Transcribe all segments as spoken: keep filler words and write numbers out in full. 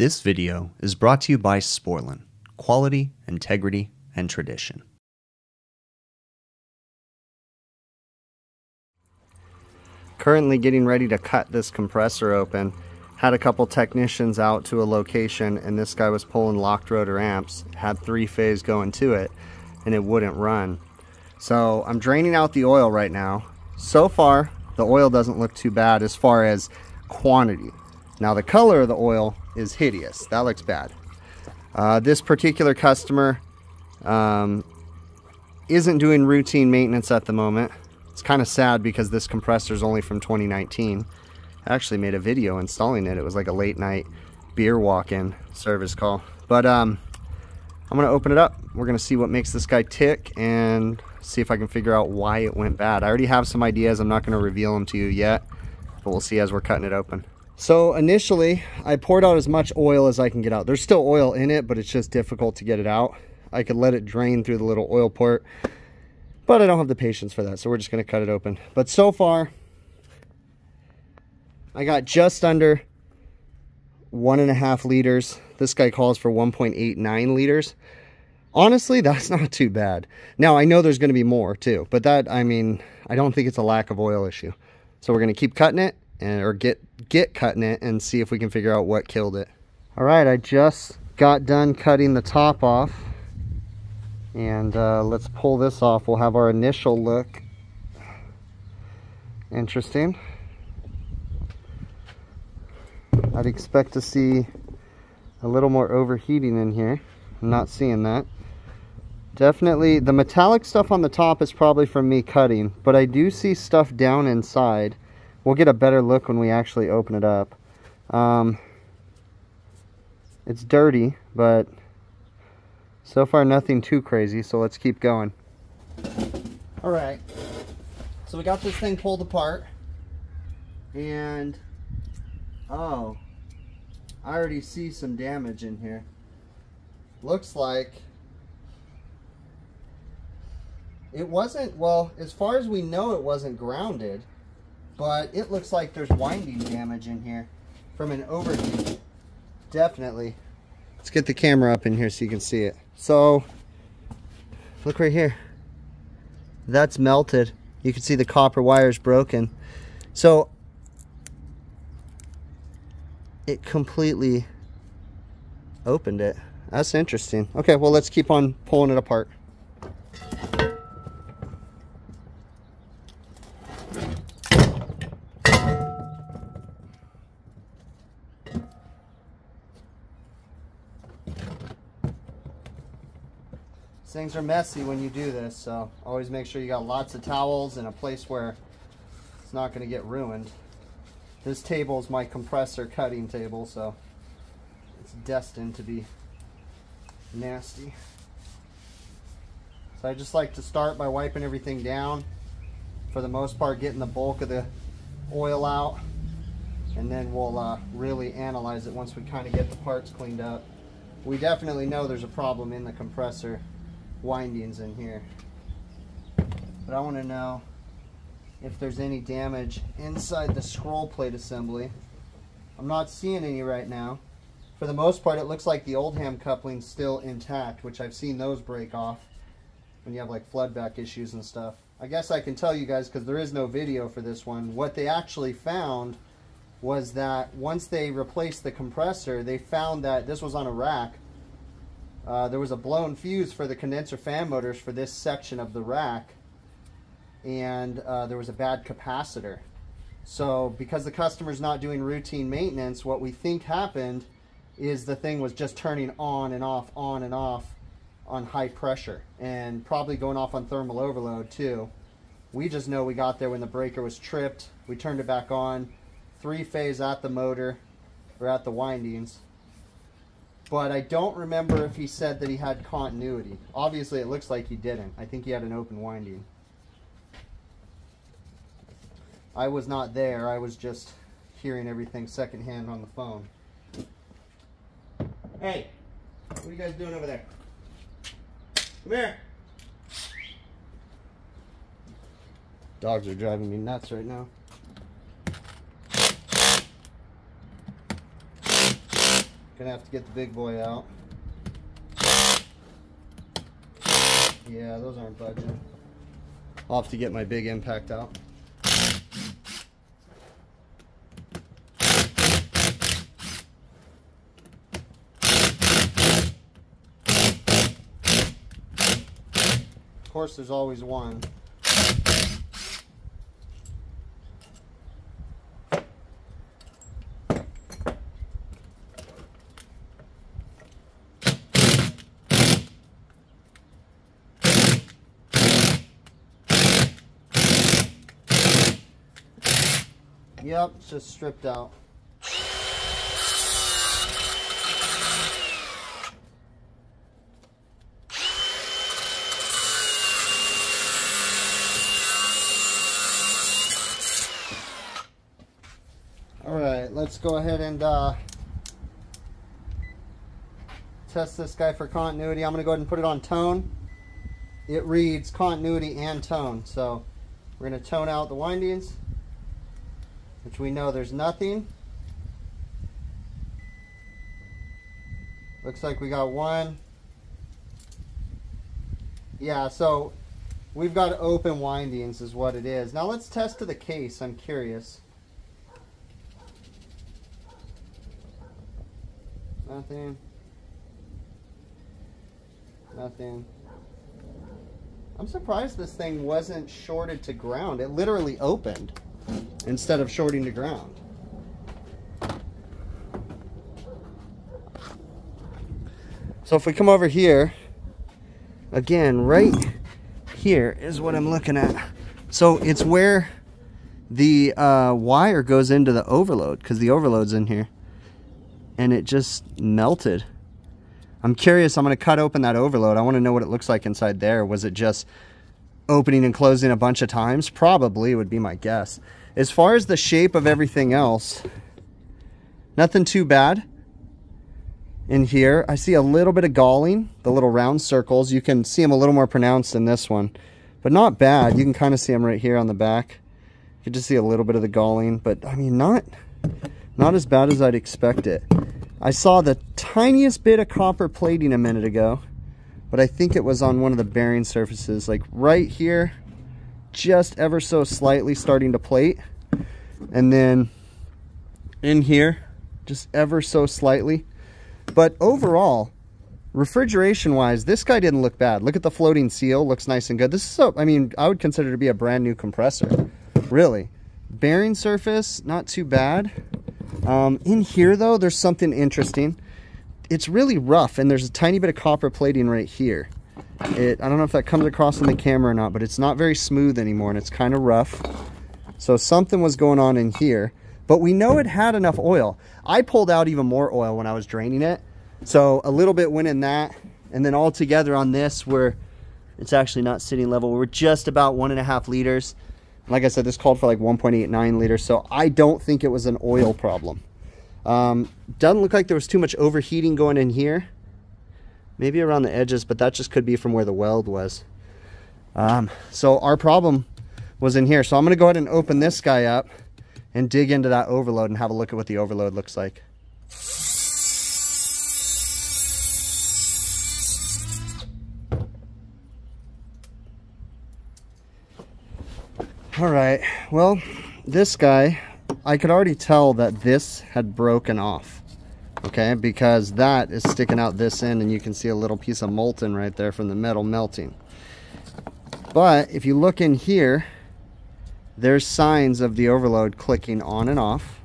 This video is brought to you by Sporlan, quality, integrity, and tradition. Currently getting ready to cut this compressor open. Had a couple technicians out to a location and this guy was pulling locked rotor amps, had three phase going to it, and it wouldn't run. So I'm draining out the oil right now. So far, the oil doesn't look too bad as far as quantity. Now the color of the oil is hideous. That looks bad. Uh, this particular customer um, isn't doing routine maintenance at the moment. It's kind of sad because this compressor is only from twenty nineteen. I actually made a video installing it. It was like a late night beer walk-in service call. But um, I'm gonna open it up. We're gonna see what makes this guy tick and see if I can figure out why it went bad. I already have some ideas. I'm not gonna reveal them to you yet, but we'll see as we're cutting it open. So initially, I poured out as much oil as I can get out. There's still oil in it, but it's just difficult to get it out. I could let it drain through the little oil port, but I don't have the patience for that, so we're just gonna cut it open. But so far, I got just under one and a half liters. This guy calls for one point eight nine liters. Honestly, that's not too bad. Now, I know there's gonna be more too, but that, I mean, I don't think it's a lack of oil issue. So we're gonna keep cutting it, and or get get cutting it and see if we can figure out what killed it. All right, I just got done cutting the top off, and uh, let's pull this off. We'll have our initial look. Interesting. I'd expect to see a little more overheating in here. I'm not seeing that. Definitely the metallic stuff on the top is probably from me cutting, but I do see stuff down inside. We'll get a better look when we actually open it up. Um, it's dirty, but so far nothing too crazy, so let's keep going. All right, so we got this thing pulled apart, and oh, I already see some damage in here. Looks like it wasn't, well, as far as we know, it wasn't grounded. But it looks like there's winding damage in here from an overheat. Definitely. Let's get the camera up in here so you can see it. So, look right here. That's melted. You can see the copper wire's broken. So, it completely opened it. That's interesting. Okay, well, let's keep on pulling it apart. Things are messy when you do this, so always make sure you got lots of towels in a place where it's not going to get ruined. This table is my compressor cutting table, so it's destined to be nasty. So I just like to start by wiping everything down, for the most part getting the bulk of the oil out, and then we'll uh, really analyze it once we kind of get the parts cleaned up. We definitely know there's a problem in the compressor windings in here, but I want to know if there's any damage inside the scroll plate assembly. I'm not seeing any right now. For the most part, it looks like the Oldham coupling's still intact, which I've seen those break off when you have like floodback issues and stuff. I guess I can tell you guys, because there is no video for this one, what they actually found was that once they replaced the compressor, they found that this was on a rack. Uh, there was a blown fuse for the condenser fan motors for this section of the rack, and uh, there was a bad capacitor. So because the customer's not doing routine maintenance, what we think happened is the thing was just turning on and off, on and off on high pressure, and probably going off on thermal overload too. We just know we got there when the breaker was tripped. We turned it back on, three phase at the motor or at the windings. But I don't remember if he said that he had continuity. Obviously, it looks like he didn't. I think he had an open winding. I was not there. I was just hearing everything secondhand on the phone. Hey, what are you guys doing over there? Come here. Dogs are driving me nuts right now. Gonna have to get the big boy out. Yeah, those aren't budging. I'll have to get my big impact out. Of course, there's always one. Yep, it's just stripped out. All right, let's go ahead and uh, test this guy for continuity. I'm gonna go ahead and put it on tone. It reads continuity and tone. So we're gonna tone out the windings, which we know there's nothing. Looks like we got one. Yeah, so we've got open windings is what it is. Now let's test to the case, I'm curious. Nothing. Nothing. I'm surprised this thing wasn't shorted to ground. It literally opened instead of shorting to ground. So if we come over here, again, right here is what I'm looking at. So it's where the uh, wire goes into the overload, because the overload's in here, and it just melted. I'm curious, I'm gonna cut open that overload. I wanna know what it looks like inside there. Was it just opening and closing a bunch of times? Probably would be my guess. As far as the shape of everything else, nothing too bad in here. I see a little bit of galling, the little round circles. You can see them a little more pronounced in this one, but not bad. You can kind of see them right here on the back. You can just see a little bit of the galling, but I mean, not, not as bad as I'd expect it. I saw the tiniest bit of copper plating a minute ago, but I think it was on one of the bearing surfaces, like right here, just ever so slightly starting to plate. And then in here, just ever so slightly. But overall, refrigeration wise, this guy didn't look bad. Look at the floating seal, looks nice and good. This is so, I mean, I would consider it to be a brand new compressor, really. Bearing surface, not too bad. Um, in here though, there's something interesting. It's really rough, and there's a tiny bit of copper plating right here. It, I don't know if that comes across on the camera or not, but it's not very smooth anymore, and it's kind of rough. So something was going on in here, but we know it had enough oil. I pulled out even more oil when I was draining it. So a little bit went in that, and then all together on this, where it's actually not sitting level, we're just about one and a half liters. Like I said, this called for like one point eight nine liters, so I don't think it was an oil problem. Um, doesn't look like there was too much overheating going in here, maybe around the edges, but that just could be from where the weld was. Um, so our problem was in here. So I'm going to go ahead and open this guy up and dig into that overload and have a look at what the overload looks like. All right, well, this guy, I could already tell that this had broken off, okay, because that is sticking out this end, and you can see a little piece of molten right there from the metal melting. But if you look in here, there's signs of the overload clicking on and off.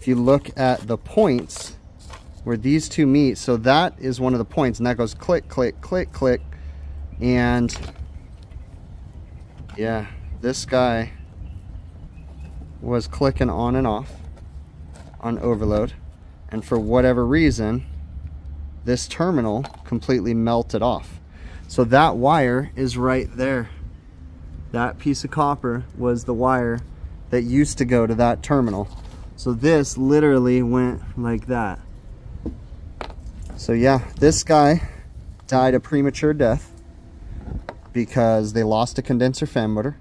If you look at the points where these two meet, so that is one of the points, and that goes click, click, click, click, and yeah, this guy was clicking on and off on overload, and for whatever reason this terminal completely melted off. So that wire is right there. That piece of copper was the wire that used to go to that terminal. So this literally went like that. So yeah, this guy died a premature death because they lost a condenser fan motor,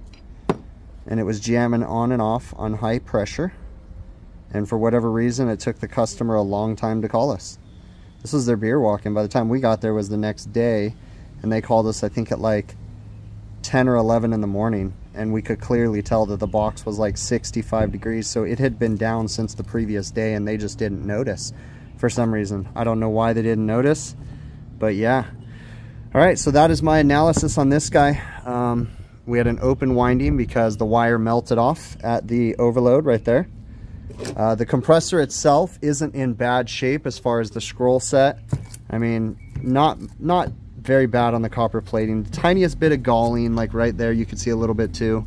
and it was jamming on and off on high pressure. and for whatever reason it took the customer a long time to call us. This was their beer walk, and by the time we got there was the next day, and they called us I think at like ten or eleven in the morning, and we could clearly tell that the box was like sixty-five degrees, so it had been down since the previous day and they just didn't notice for some reason. I don't know why they didn't notice, but yeah. All right, so that is my analysis on this guy. Um, we had an open winding because the wire melted off at the overload right there. Uh, the compressor itself isn't in bad shape as far as the scroll set. I mean, not not very bad on the copper plating. The tiniest bit of galling, like right there, you can see a little bit too.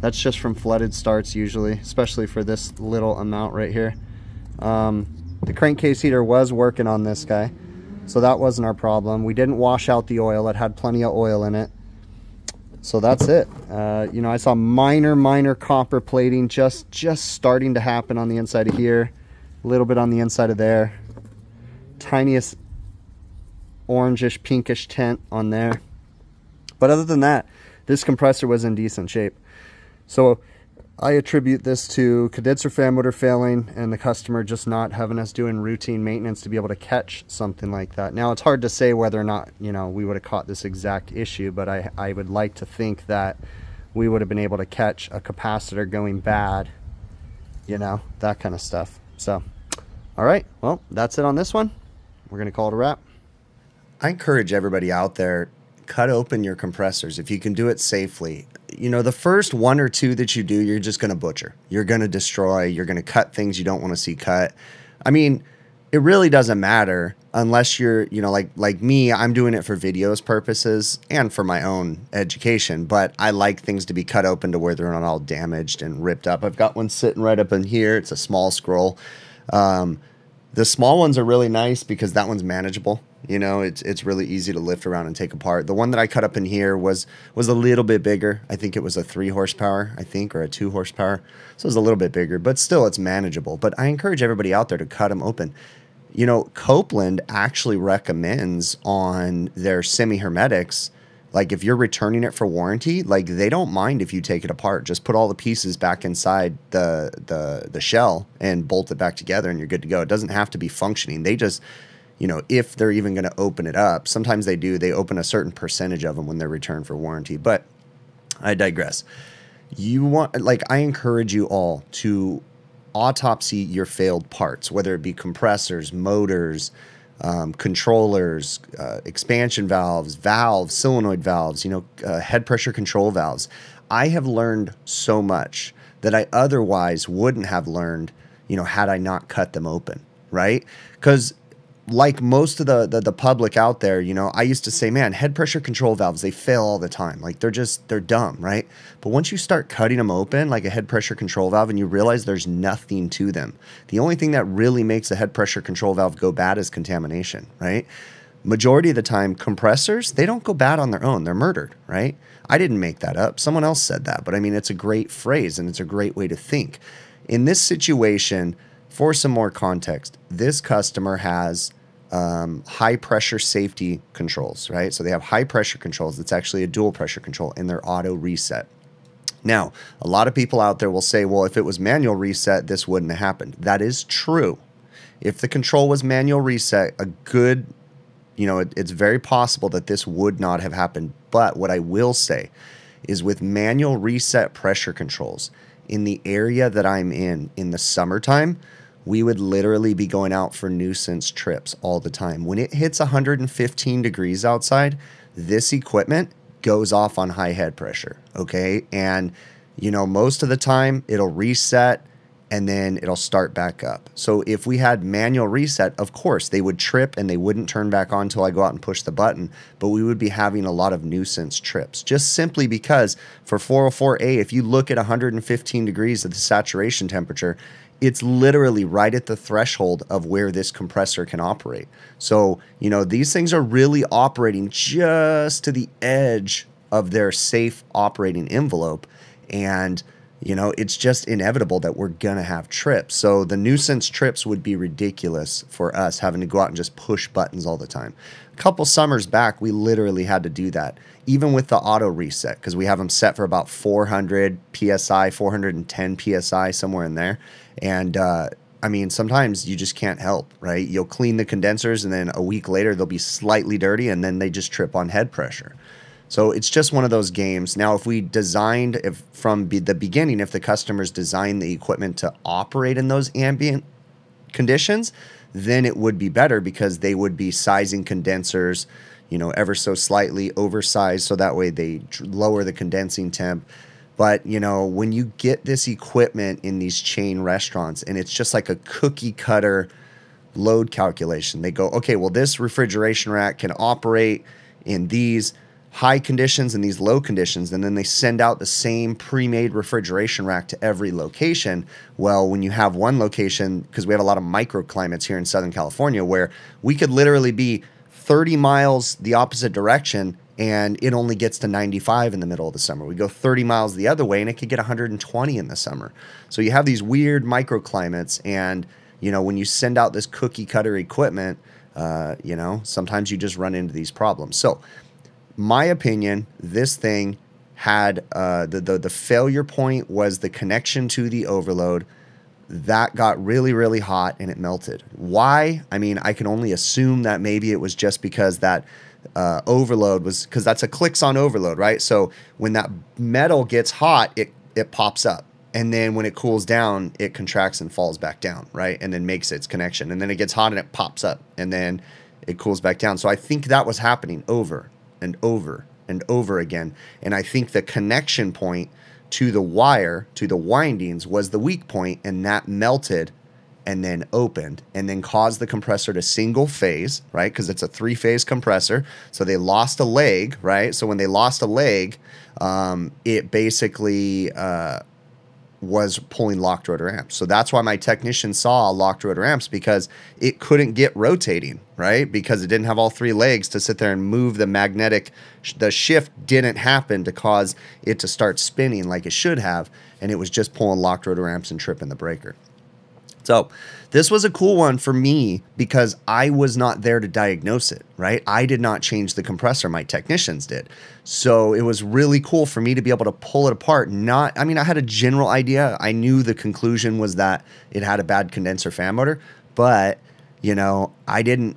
That's just from flooded starts usually, especially for this little amount right here. Um, the crankcase heater was working on this guy, so that wasn't our problem. We didn't wash out the oil. It had plenty of oil in it. So that's it. Uh, you know, I saw minor, minor copper plating just, just starting to happen on the inside of here. A little bit on the inside of there. Tiniest orangish, pinkish tint on there. But other than that, this compressor was in decent shape. So I attribute this to condenser fan motor failing and the customer just not having us doing routine maintenance to be able to catch something like that. Now, it's hard to say whether or not, you know, we would have caught this exact issue, but I, I would like to think that we would have been able to catch a capacitor going bad, you know, that kind of stuff. So, all right, well, that's it on this one. We're going to call it a wrap. I encourage everybody out there, cut open your compressors if you can do it safely. You know, the first one or two that you do, you're just going to butcher. You're going to destroy. You're going to cut things you don't want to see cut. I mean, it really doesn't matter unless you're, you know, like like me, I'm doing it for videos purposes and for my own education. But I like things to be cut open to where they're not all damaged and ripped up. I've got one sitting right up in here. It's a small scroll. Um, the small ones are really nice because that one's manageable. You know, it's it's really easy to lift around and take apart. The one that I cut up in here was was a little bit bigger. I think it was a three horsepower, I think, or a two horsepower. So it was a little bit bigger, but still it's manageable. But I encourage everybody out there to cut them open. You know, Copeland actually recommends on their semi-hermetics, like if you're returning it for warranty, like they don't mind if you take it apart. Just put all the pieces back inside the the the shell and bolt it back together and you're good to go. It doesn't have to be functioning. They just... You know, if they're even going to open it up, sometimes they do. They open a certain percentage of them when they're returned for warranty. But I digress. You want, like, I encourage you all to autopsy your failed parts, whether it be compressors, motors, um, controllers, uh, expansion valves, valves, solenoid valves, you know, uh, head pressure control valves. I have learned so much that I otherwise wouldn't have learned, you know, had I not cut them open, right? Because like most of the, the the public out there, you know, I used to say, man, head pressure control valves, they fail all the time. Like they're just, they're dumb, right? But once you start cutting them open, like a head pressure control valve, and you realize there's nothing to them. The only thing that really makes a head pressure control valve go bad is contamination, right? Majority of the time, compressors, they don't go bad on their own. They're murdered, right? I didn't make that up. Someone else said that, but I mean, it's a great phrase and it's a great way to think. In this situation, for some more context, this customer has Um, high pressure safety controls, right? So they have high pressure controls. It's actually a dual pressure control in their auto reset. Now, a lot of people out there will say, well, if it was manual reset, this wouldn't have happened. That is true. If the control was manual reset, a good, you know, it, it's very possible that this would not have happened. But what I will say is with manual reset pressure controls in the area that I'm in, in the summertime, we would literally be going out for nuisance trips all the time. When it hits one hundred fifteen degrees outside, this equipment goes off on high head pressure, okay? And, you know, most of the time it'll reset and then it'll start back up. So if we had manual reset, of course, they would trip and they wouldn't turn back on until I go out and push the button, but we would be having a lot of nuisance trips just simply because for four oh four A, if you look at one hundred fifteen degrees of the saturation temperature, it's literally right at the threshold of where this compressor can operate. So, you know, these things are really operating just to the edge of their safe operating envelope. And You know, it's just inevitable that we're going to have trips. So the nuisance trips would be ridiculous for us, having to go out and just push buttons all the time. A couple summers back, we literally had to do that, even with the auto reset, because we have them set for about four hundred P S I, four hundred ten P S I, somewhere in there. And uh, I mean, sometimes you just can't help, right? You'll clean the condensers and then a week later, they'll be slightly dirty and then they just trip on head pressure. So it's just one of those games. Now, if we designed, if from be the beginning, if the customers designed the equipment to operate in those ambient conditions, then it would be better because they would be sizing condensers, you know, ever so slightly oversized. So that way they lower the condensing temp. But, you know, when you get this equipment in these chain restaurants and it's just like a cookie cutter load calculation, they go, okay, well, this refrigeration rack can operate in these high conditions and these low conditions, and then they send out the same pre-made refrigeration rack to every location. Well, when you have one location, because we have a lot of microclimates here in Southern California, where we could literally be thirty miles the opposite direction and it only gets to ninety-five in the middle of the summer. We go thirty miles the other way and it could get one hundred twenty in the summer. So you have these weird microclimates, and you know, when you send out this cookie cutter equipment, uh, you know, sometimes you just run into these problems. So my opinion, this thing had uh, the, the, the failure point was the connection to the overload. That got really, really hot and it melted. Why? I mean, I can only assume that maybe it was just because that uh, overload was, because that's a clicks on overload, right? So when that metal gets hot, it, it pops up. And then when it cools down, it contracts and falls back down, right? And then makes its connection. And then it gets hot and it pops up. And then it cools back down. So I think that was happening over and over and over again. And I think the connection point to the wire, to the windings, was the weak point, and that melted and then opened and then caused the compressor to single phase, right? Because it's a three phase compressor. So they lost a leg, right? So when they lost a leg, um, it basically uh, was pulling locked rotor amps. So that's why my technician saw locked rotor amps, because it couldn't get rotating, right? Because it didn't have all three legs to sit there and move the magnetic. The shift didn't happen to cause it to start spinning like it should have. And it was just pulling locked rotor amps and tripping the breaker. So this was a cool one for me because I was not there to diagnose it, right? I did not change the compressor. My technicians did. So it was really cool for me to be able to pull it apart. Not, I mean, I had a general idea. I knew the conclusion was that it had a bad condenser fan motor, but you know, I didn't,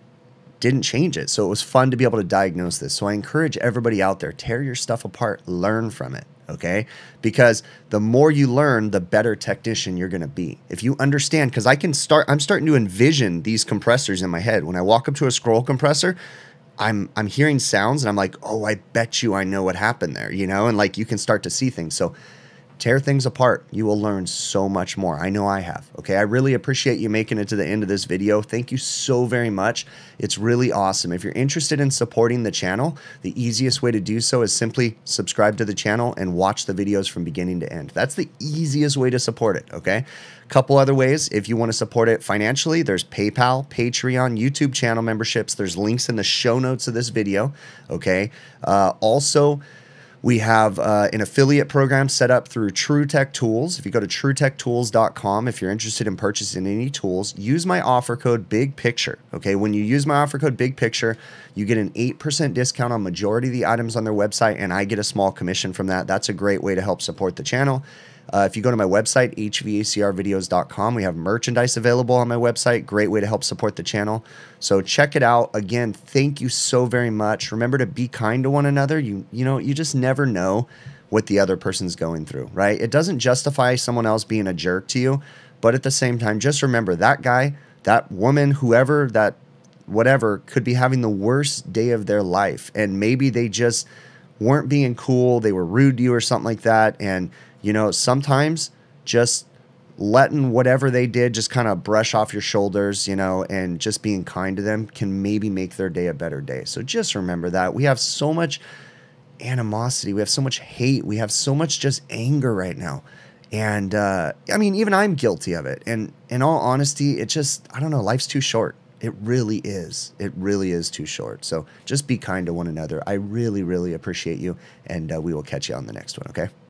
didn't change it. So it was fun to be able to diagnose this. So I encourage everybody out there, tear your stuff apart, learn from it. Okay, because the more you learn, the better technician you're going to be. If you understand, because I can start, I'm starting to envision these compressors in my head. When I walk up to a scroll compressor, I'm, I'm hearing sounds and I'm like, oh, I bet you I know what happened there, you know, and like you can start to see things. So tear things apart. You will learn so much more. I know I have. Okay, I really appreciate you making it to the end of this video. Thank you so very much. It's really awesome. If you're interested in supporting the channel, the easiest way to do so is simply subscribe to the channel and watch the videos from beginning to end. That's the easiest way to support it, okay? A couple other ways, if you want to support it financially, there's PayPal, Patreon, YouTube channel memberships. There's links in the show notes of this video, okay? Uh, also, we have uh, an affiliate program set up through TrueTechTools. If you go to True Tech Tools dot com, if you're interested in purchasing any tools, use my offer code BIGPICTURE. Okay, when you use my offer code BIGPICTURE, you get an eight percent discount on majority of the items on their website, and I get a small commission from that. That's a great way to help support the channel. Uh, if you go to my website, H V A C R videos dot com, we have merchandise available on my website. Great way to help support the channel. So check it out. Again, thank you so very much. Remember to be kind to one another. You, you know, you just never know what the other person's going through, right? It doesn't justify someone else being a jerk to you. But at the same time, just remember that guy, that woman, whoever, that whatever, could be having the worst day of their life. And maybe they just weren't being cool. They were rude to you or something like that. And you know, sometimes just letting whatever they did just kind of brush off your shoulders, you know, and just being kind to them can maybe make their day a better day. So just remember that. We have so much animosity. We have so much hate. We have so much just anger right now. And uh, I mean, even I'm guilty of it. And in all honesty, it just, I don't know, life's too short. It really is. It really is too short. So just be kind to one another. I really, really appreciate you. And uh, we will catch you on the next one, okay?